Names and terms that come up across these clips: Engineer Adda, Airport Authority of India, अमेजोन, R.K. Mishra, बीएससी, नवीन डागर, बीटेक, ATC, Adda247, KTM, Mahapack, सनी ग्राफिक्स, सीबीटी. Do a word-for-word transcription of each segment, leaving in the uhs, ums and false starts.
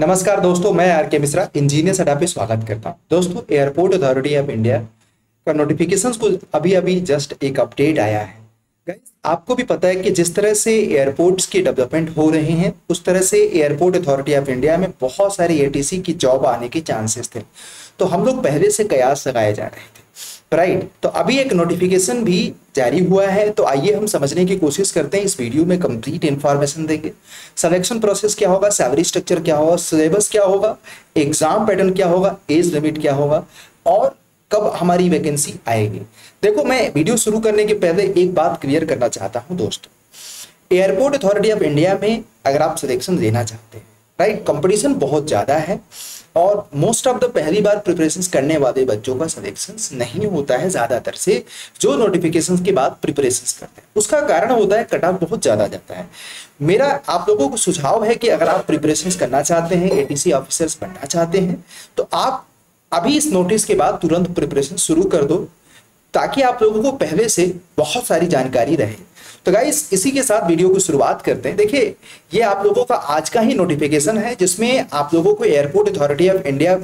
नमस्कार दोस्तों, मैं आर.के. मिश्रा इंजीनियर अड्डा पे स्वागत करता हूँ। दोस्तों, एयरपोर्ट अथॉरिटी ऑफ इंडिया का नोटिफिकेशन को अभी अभी जस्ट एक अपडेट आया है। आपको भी पता है कि जिस तरह से एयरपोर्ट्स की डेवलपमेंट हो रहे हैं, उस तरह से एयरपोर्ट अथॉरिटी ऑफ इंडिया में बहुत सारी एटीसी की जॉब आने के चांसेस थे, तो हम लोग पहले से कयास लगाए जा रहे थे, राइट। तो अभी एक नोटिफिकेशन भी जारी हुआ है, तो आइए हम समझने की कोशिश करते हैं। इस वीडियो में कंप्लीट इंफॉर्मेशन देंगे। सिलेक्शन प्रोसेस क्या होगा, सैलरी स्ट्रक्चर क्या होगा, सिलेबस क्या होगा, एग्जाम पैटर्न क्या होगा, एज लिमिट क्या होगा और कब हमारी वैकेंसी आएगी। देखो, मैं वीडियो शुरू करने के पहले एक बात क्लियर करना चाहता हूं दोस्तों, एयरपोर्ट अथॉरिटी ऑफ इंडिया में अगर आप सिलेक्शन लेना चाहते हैं, राइट, कंपटीशन बहुत ज़्यादा है और मोस्ट ऑफ द पहली बार प्रिपरेशन करने वाले बच्चों का सिलेक्शन नहीं होता है ज़्यादातर से, जो नोटिफिकेशन के बाद प्रिपरेशन करते हैं। उसका कारण होता है कट ऑफ बहुत ज़्यादा जाता है। मेरा आप लोगों को सुझाव है कि अगर आप प्रिपरेशन करना चाहते हैं, ए टी सी ऑफिसर्स बनना चाहते हैं, तो आप अभी इस नोटिस के बाद तुरंत प्रिपरेशन शुरू कर दो, ताकि आप लोगों को पहले से बहुत सारी जानकारी रहे। तो गाइस, इसी के साथ वीडियो को शुरुआत करते हैं। देखिए, ये आप लोगों का आज का ही नोटिफिकेशन है, जिसमें आप लोगों को एयरपोर्ट अथॉरिटी ऑफ इंडिया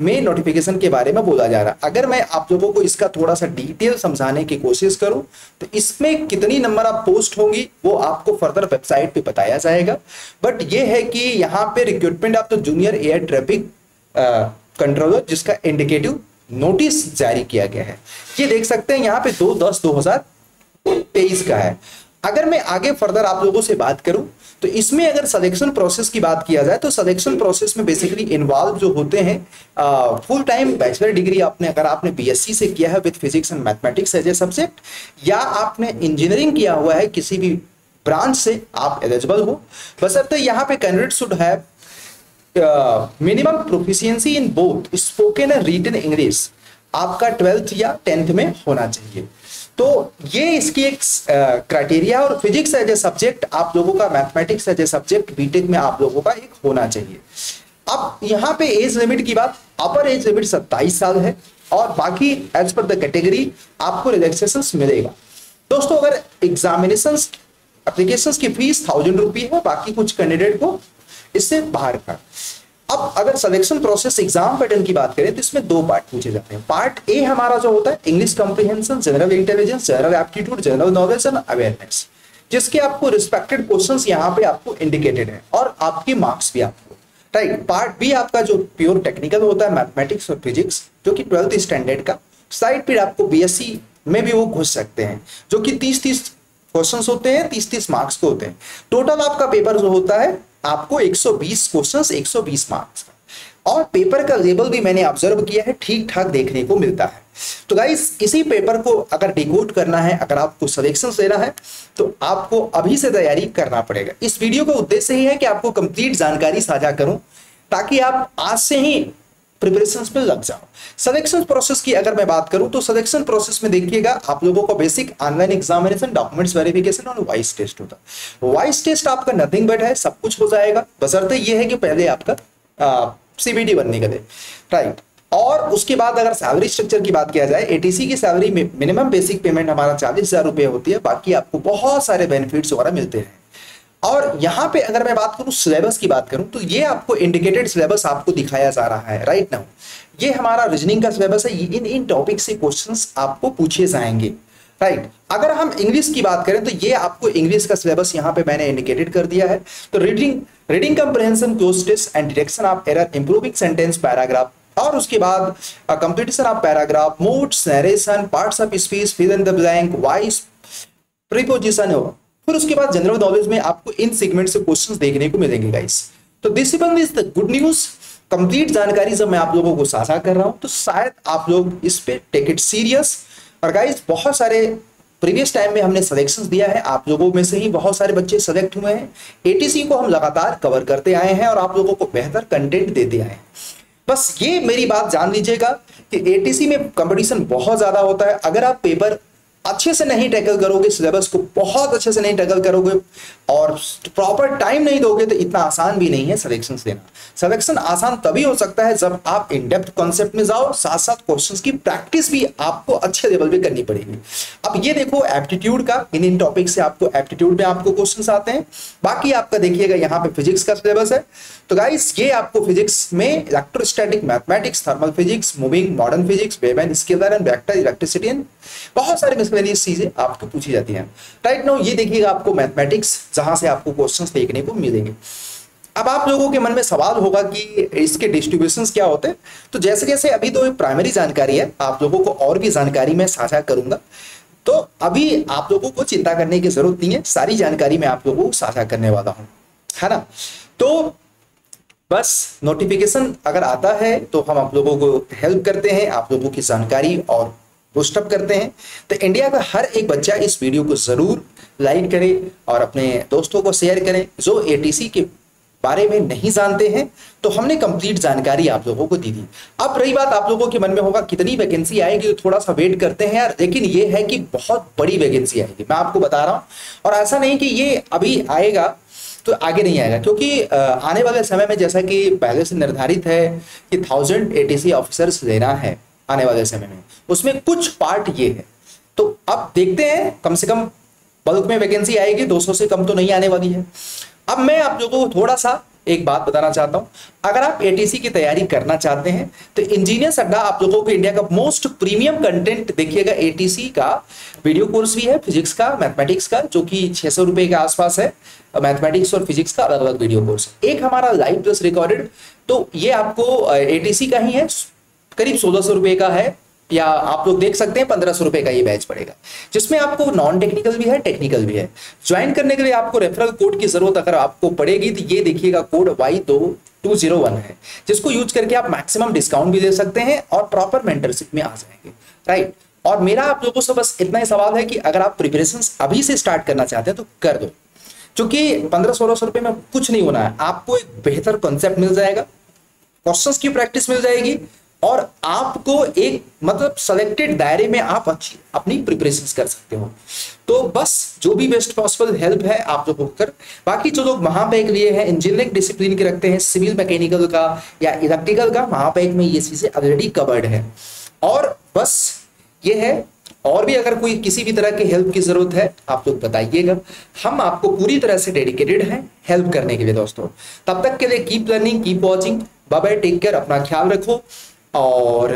में नोटिफिकेशन के बारे में बोला जा रहा है। अगर मैं आप लोगों को इसका थोड़ा सा डिटेल समझाने की कोशिश करूं, तो इसमें कितनी नंबर आप पोस्ट होंगी वो आपको फर्दर वेबसाइट पे बताया जाएगा। बट ये है कि यहाँ पे recruitment of the junior air traffic controller, जिसका इंडिकेटिव नोटिस जारी किया गया है, ये देख सकते हैं यहाँ पे दो दस दो हजार तेईस का है। अगर मैं आगे फर्दर आप लोगों से बात करूं, तो इसमें अगर सिलेक्शन प्रोसेस की बात किया जाए, तो सिलेक्शन प्रोसेस में बेसिकली इन्वॉल्व जो होते हैं, फुल टाइम बैचलर डिग्री आपने, अगर आपने बीएससी से किया है with physics and mathematics as a subject, या आपने इंजीनियरिंग किया हुआ है किसी भी ब्रांच से, आप एलिजिबल हो। बशर्ते यहाँ पे candidate should have minimum proficiency in both spoken and written English, आपका ट्वेल्थ या टेंथ में होना चाहिए। तो ये इसकी एक क्राइटेरिया। और फिजिक्स एज ए सब्जेक्ट आप लोगों का, mathematics as a subject बीटेक में आप लोगों का एक होना चाहिए। अब यहाँ पे एज लिमिट की बात, अपर एज लिमिट सत्ताईस साल है और बाकी एज पर द कैटेगरी आपको रिलैक्सेशन मिलेगा। दोस्तों, अगर एग्जामिनेशन एप्लीकेशन की फीस थाउजेंड रुपी है, बाकी कुछ कैंडिडेट को इससे बाहर का। अब अगर सिलेक्शन प्रोसेस एग्जाम पैटर्न की बात करें, तो इसमें दो पार्ट पूछे जाते हैं। पार्ट ए हमारा जो होता है English comprehension, general intelligence, general aptitude, general knowledge and awareness, जिसके आपको रिस्पेक्टेड क्वेश्चंस यहाँ पे आपको इंडिकेटेड है और आपके मार्क्स भी आपको, राइट। पार्ट बी आपका जो प्योर टेक्निकल होता है, मैथमेटिक्स और फिजिक्स, जो कि ट्वेल्थ स्टैंडर्ड का। साइड पर आपको बी एस सी में भी वो घुस सकते हैं, जो कि तीस तीस क्वेश्चन होते हैं, तीस तीस मार्क्स के होते हैं। टोटल आपका पेपर जो होता है आपको एक सौ बीस क्वेश्चंस, एक सौ बीस मार्क्स। और पेपर का लेवल भी मैंने ऑब्जर्व किया है, ठीक ठाक देखने को मिलता है। तो गाइस, इसी पेपर को अगर डिकोड करना है, अगर आपको सिलेक्शन लेना है, तो आपको अभी से तैयारी करना पड़ेगा। इस वीडियो का उद्देश्य ही है कि आपको कंप्लीट जानकारी साझा करूं, ताकि आप आज से ही प्रिपरेशंस पे लग जाओ। सिलेक्शन प्रोसेस की अगर मैं बात करूं, तो सिलेक्शन प्रोसेस में देखिएगा आप लोगों को basic online examination, documents verification और वॉइस टेस्ट होता है। वॉइस टेस्ट आपका नथिंग बट है, सब कुछ हो जाएगा, बशर्ते ये है कि पहले आपका सीबीटी बनने का दे, राइट। और उसके बाद अगर सैलरी स्ट्रक्चर की बात किया जाए, एटीसी की सैलरी में मिनिमम बेसिक पेमेंट हमारा चालीस हजार रुपये होती है, बाकी आपको बहुत सारे बेनिफिट्स वगैरह मिलते हैं। और यहाँ पे अगर मैं बात करूँ, सिलेबस की बात करूँ, तो ये आपको इंडिकेटेड सिलेबस आपको दिखाया जा रहा है, राइट। नाउ ये हमारा रीजनिंग का सिलेबस है, इन इन टॉपिक से क्वेश्चंस आपको पूछे जाएंगे, राइट। अगर हम इंग्लिश की बात करें, तो ये आपको इंग्लिश का सिलेबस यहाँ पे मैंने इंडिकेटेड कर दिया है। तो reading reading comprehension, cloze test and detection of error, improving sentence, paragraph, और उसके बाद completion of paragraph, modes, narration, parts of speech, fill in the blank, voice, preposition. फिर उसके बाद जनरल नॉलेज में आपको इन सेगमेंट से क्वेश्चंस देखने को मिलेंगे गाइस। तो this is the good news, complete जानकारी जब मैं आप लोगों को साझा कर रहा हूं, तो शायद आप लोग इस पे टेक इट सीरियस। और गाइस, बहुत सारे प्रीवियस टाइम में हमने सिलेक्शन दिया है, आप लोगों में से ही बहुत सारे बच्चे सेलेक्ट हुए हैं। एटीसी को हम लगातार कवर करते आए हैं और आप लोगों को बेहतर कंटेंट देते आए हैं। बस ये मेरी बात जान लीजिएगा कि एटीसी में कंपटीशन बहुत ज्यादा होता है। अगर आप पेपर अच्छे से नहीं टैकल करोगे, सिलेबस को बहुत अच्छे से नहीं टैकल करोगे और प्रॉपर टाइम नहीं दोगे तो इतना आसान भी नहीं है सिलेक्शन देना। सिलेक्शन आसान तभी हो सकता है जब आप इनडेप्थ कॉन्सेप्ट में जाओ, साथ साथ क्वेश्चंस की प्रैक्टिस भी आपको अच्छे लेवल पे करनी पड़ेगी। अब ये देखो एप्टीट्यूड का, इन इन टॉपिक से आपको एप्टीट्यूड में आपको क्वेश्चन आते हैं। बाकी आपका देखिएगा यहाँ पे फिजिक्स का सिलेबस है, तो गाइस ये आपको फिजिक्स में electrostatic, mathematics, thermal physics, moving, modern physics, wave scalar and vector, electricity and बहुत सारे चीजें आपको पूछी जाती हैं। राइट नाउ ये देखिएगा आपको मैथमेटिक्स, जहां से आपको क्वेश्चंस देखने को मिलेंगे। अब आप लोगों के मन में सवाल होगा कि इसके डिस्ट्रीब्यूशंस क्या होते हैं, तो जैसे जैसे अभी तो प्राइमरी जानकारी है, आप लोगों को और भी जानकारी मैं साझा करूंगा, तो अभी आप लोगों को चिंता करने की जरूरत नहीं है, सारी जानकारी मैं आप लोगों को साझा करने वाला हूं, है ना। तो बस नोटिफिकेशन अगर आता है तो हम आप लोगों को हेल्प करते हैं, आप लोगों की जानकारी और बूस्ट अप करते हैं। तो इंडिया का हर एक बच्चा इस वीडियो को जरूर लाइक करे और अपने दोस्तों को शेयर करें जो एटीसी के बारे में नहीं जानते हैं। तो हमने कंप्लीट जानकारी आप लोगों को दी थी। अब रही बात आप लोगों के मन में होगा कितनी वैकेंसी आएगी, तो थोड़ा सा वेट करते हैं यार, लेकिन ये है कि बहुत बड़ी वैकेंसी आएगी, मैं आपको बता रहा हूँ। और ऐसा नहीं कि ये अभी आएगा तो आगे नहीं आएगा, क्योंकि आने वाले समय में जैसा कि पहले से निर्धारित है कि थाउजेंड एटीसी ऑफिसर्स लेना है आने वाले समय में, उसमें कुछ पार्ट ये है। तो अब देखते हैं, कम से कम बल्क में वैकेंसी आएगी, दो सौ से कम तो नहीं आने वाली है। अब मैं आप लोगों को थोड़ा सा एक बात बताना चाहता हूं, अगर आप एटीसी की तैयारी करना चाहते हैं तो इंजीनियर अड्डा आप लोगों को इंडिया का मोस्ट प्रीमियम कंटेंट देखिएगा, एटीसी का वीडियो कोर्स भी है, फिजिक्स का, मैथमेटिक्स का, जो कि छह सौ रुपए के आसपास है, मैथमेटिक्स और फिजिक्स का अलग अलग वीडियो कोर्स, एक हमारा लाइव प्लस रिकॉर्डेड, तो ये आपको एटीसी का ही है, करीब सोलह सौ रुपए का है, या आप लोग देख सकते हैं पंद्रह सौ रुपए का ये बैच पड़ेगा, जिसमें आपको नॉन टेक्निकल भी है, टेक्निकल भी है। ज्वाइन करने के लिए आपको रेफरल कोड की जरूरत अगर आपको पड़ेगी तो ये देखिएगा कोड वाई दो टू जीरो वन है, जिसको यूज करके आप मैक्सिमम डिस्काउंट भी दे सकते हैं और प्रॉपर मेंटरशिप में आ जाएंगे। राइट, और मेरा आप लोगों से बस इतना ही सवाल है कि अगर आप प्रिपरेशन अभी से स्टार्ट करना चाहते हैं तो कर दो, क्योंकि पंद्रह सोलह सौ रुपए में कुछ नहीं होना है, आपको एक बेहतर कॉन्सेप्ट मिल जाएगा, क्वेश्चन की प्रैक्टिस मिल जाएगी और आपको एक मतलब सेलेक्टेड दायरे में आप अच्छी अपनी प्रिपरेशंस कर सकते हो। तो बस जो भी बेस्ट पॉसिबल हेल्प है आप लोगों को कर, बाकी जो लोग महापैक लिए हैं इंजीनियरिंग डिसिप्लिन के रखते हैं, सिविल मैकेनिकल का या इलेक्ट्रिकल का, महापैक में ये चीजें ऑलरेडी कवर्ड है। और बस ये है, और भी अगर कोई किसी भी तरह की हेल्प की जरूरत है आप लोग बताइएगा, हम आपको पूरी तरह से डेडिकेटेड हैं हेल्प करने के लिए। दोस्तों तब तक के लिए keep learning, keep watching, bye bye, take care, अपना ख्याल रखो। और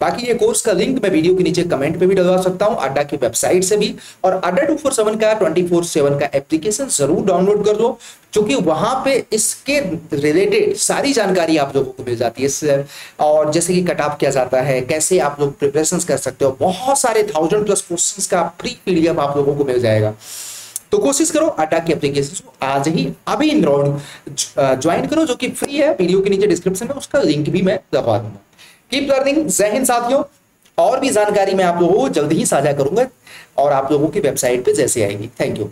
बाकी ये कोर्स का लिंक मैं वीडियो के नीचे कमेंट पे भी डलवा सकता हूँ, अड्डा की वेबसाइट से भी, और अड्डा टू फोर सेवन का ट्वेंटी फोर सेवन का एप्लीकेशन जरूर डाउनलोड कर लो, क्योंकि वहां पे इसके रिलेटेड सारी जानकारी आप लोगों को मिल जाती है, और जैसे कि कट ऑफ किया जाता है, कैसे आप लोग प्रिपरेशंस कर सकते हो, बहुत सारे थाउजेंड प्लस क्वेश्चंस का प्री पीडीएफ आप लोगों को मिल जाएगा। तो कोशिश करो अड्डा के एप्लीकेशन को आज ही अभी इनरोल ज्वाइन करो, जो कि फ्री है, वीडियो के नीचे डिस्क्रिप्शन में उसका लिंक भी मैं दबा दूंगा। कीप लर्निंग, जय हिंद साथियों, और भी जानकारी मैं आप लोगों को जल्द ही साझा करूंगा और आप लोगों की वेबसाइट पे जैसे आएगी। Thank you.